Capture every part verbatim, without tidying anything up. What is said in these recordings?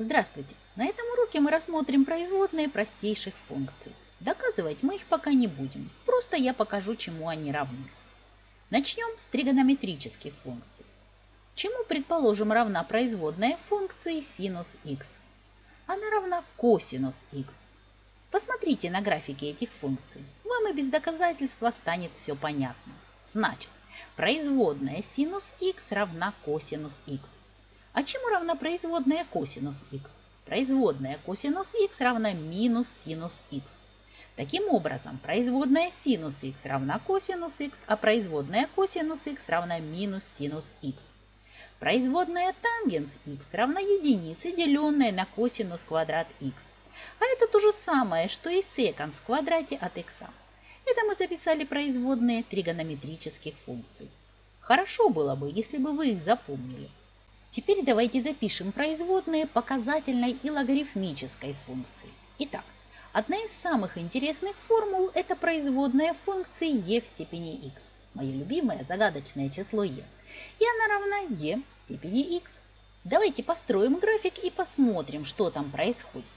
Здравствуйте! На этом уроке мы рассмотрим производные простейших функций. Доказывать мы их пока не будем, просто я покажу, чему они равны. Начнем с тригонометрических функций. Чему, предположим, равна производная функции синус х? Она равна косинус х. Посмотрите на графики этих функций, вам и без доказательства станет все понятно. Значит, производная синус х равна косинус х. А чему равна производная косинус х? Производная косинус х равна минус синус х. Таким образом, производная синус х равна косинус х, а производная косинус х равна минус синус х. Производная тангенс х равна единице, деленной на косинус квадрат х. А это то же самое, что и секанс в квадрате от х. Это мы записали производные тригонометрических функций. Хорошо было бы, если бы вы их запомнили. Теперь давайте запишем производные показательной и логарифмической функции. Итак, одна из самых интересных формул – это производная функции e в степени x, мое любимое загадочное число e, и она равна e в степени x. Давайте построим график и посмотрим, что там происходит.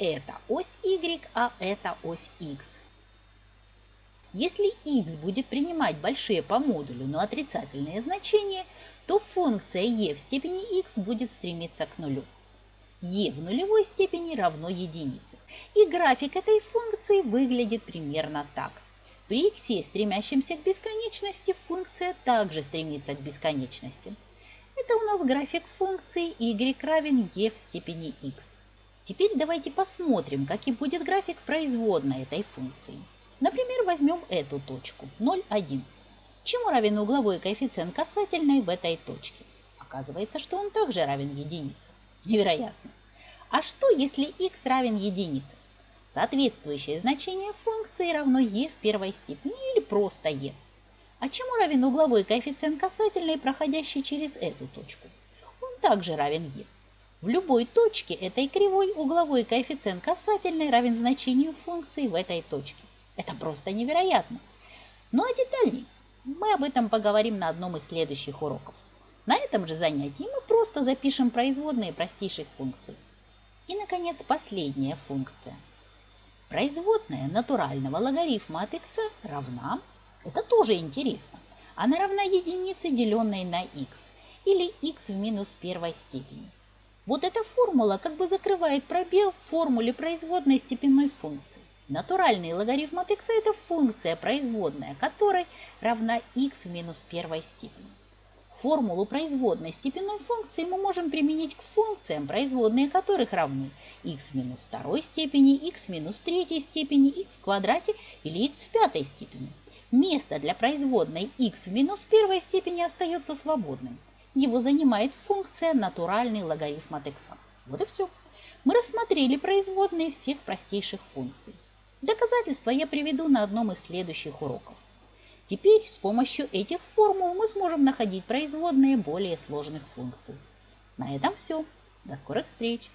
Это ось y, а это ось x. Если x будет принимать большие по модулю, но отрицательные значения, то функция e в степени x будет стремиться к нулю. e в нулевой степени равно единице. И график этой функции выглядит примерно так. При х, стремящемся к бесконечности, функция также стремится к бесконечности. Это у нас график функции y равен e в степени x. Теперь давайте посмотрим, какой будет график производной этой функции. Например, возьмем эту точку ноль, один. Чему равен угловой коэффициент касательной в этой точке? Оказывается, что он также равен единице. Невероятно! А что, если x равен единице? Соответствующее значение функции равно e в первой степени или просто e. А чему равен угловой коэффициент касательной, проходящий через эту точку? Он также равен e. В любой точке этой кривой угловой коэффициент касательной равен значению функции в этой точке. Это просто невероятно. Ну а детальней мы об этом поговорим на одном из следующих уроков. На этом же занятии мы просто запишем производные простейших функций. И, наконец, последняя функция. Производная натурального логарифма от х равна, это тоже интересно, она равна единице, деленной на х, или х в минус первой степени. Вот эта формула как бы закрывает пробел в формуле производной степенной функции. Натуральный логарифм от х – это функция, производная которой равна х в минус первой степени. Формулу производной степенной функции мы можем применить к функциям, производные которых равны х в минус второй степени, х в минус третьей степени, х в квадрате или х в пятой степени. Место для производной х в минус первой степени остается свободным. Его занимает функция натуральный логарифм от х. Вот и все. Мы рассмотрели производные всех простейших функций. Доказательства я приведу на одном из следующих уроков. Теперь с помощью этих формул мы сможем находить производные более сложных функций. На этом все. До скорых встреч!